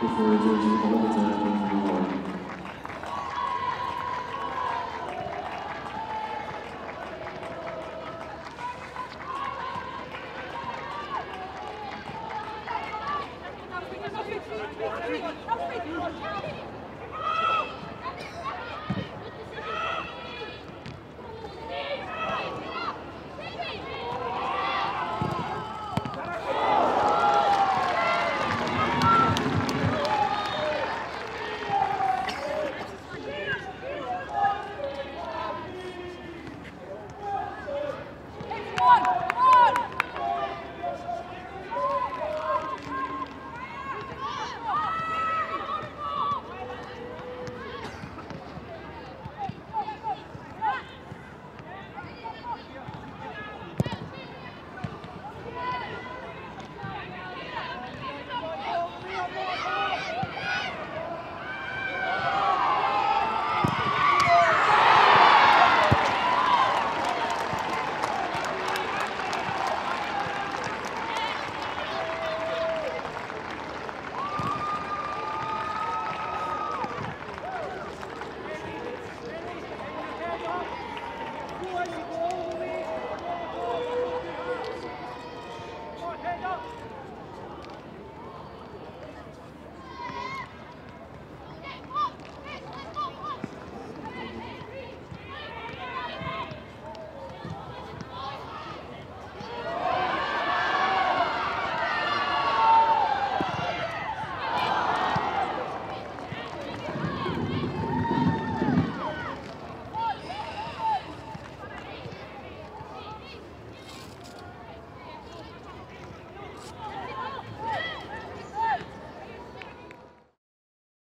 before losing all the time in the morning. Thank you.